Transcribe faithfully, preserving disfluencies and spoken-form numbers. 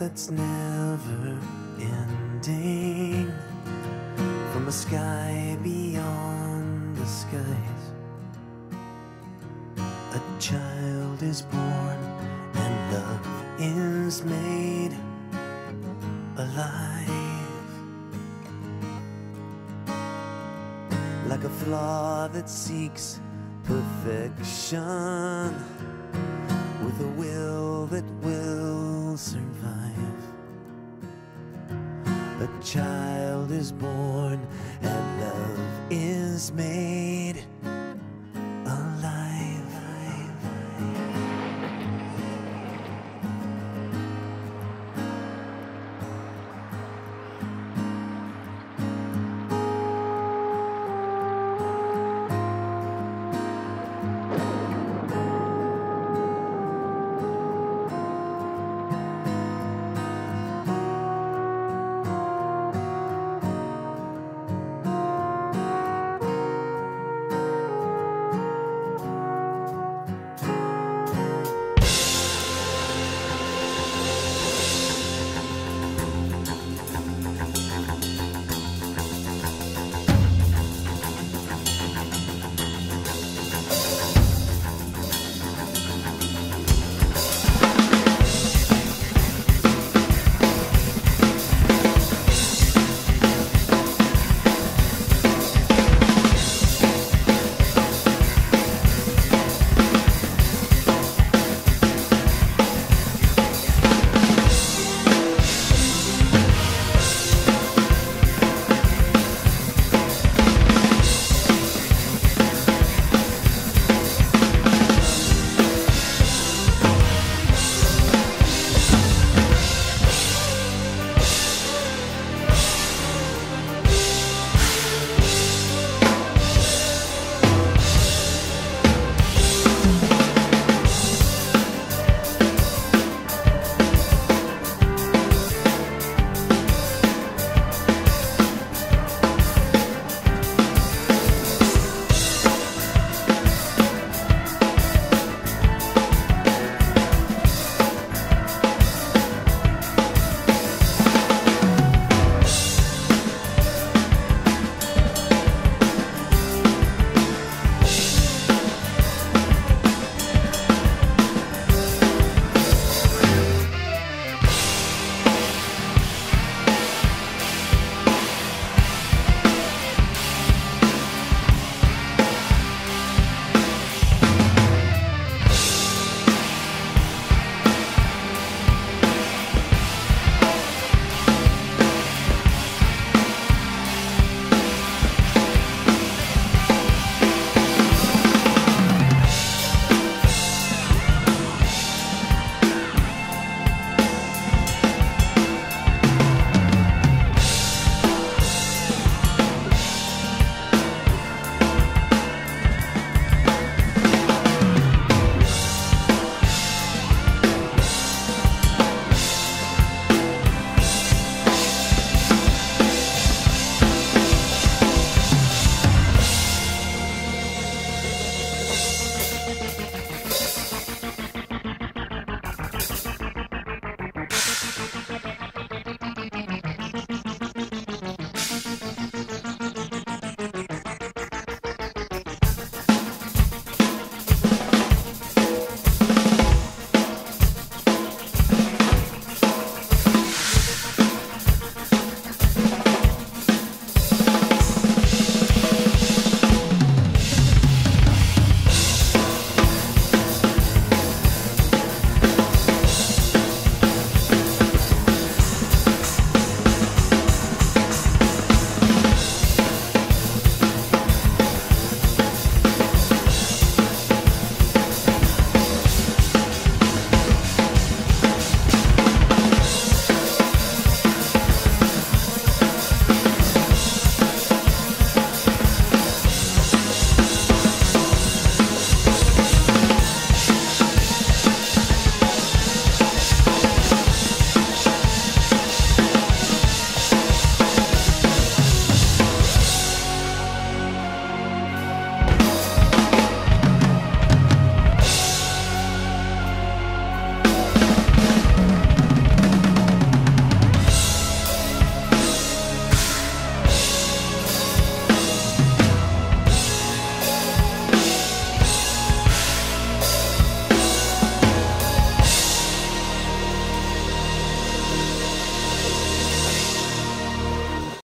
that's never ending, from a sky beyond the skies. A child is born and love is made alive, like a flower that seeks perfection, with a will that will survive. A child is born and love is made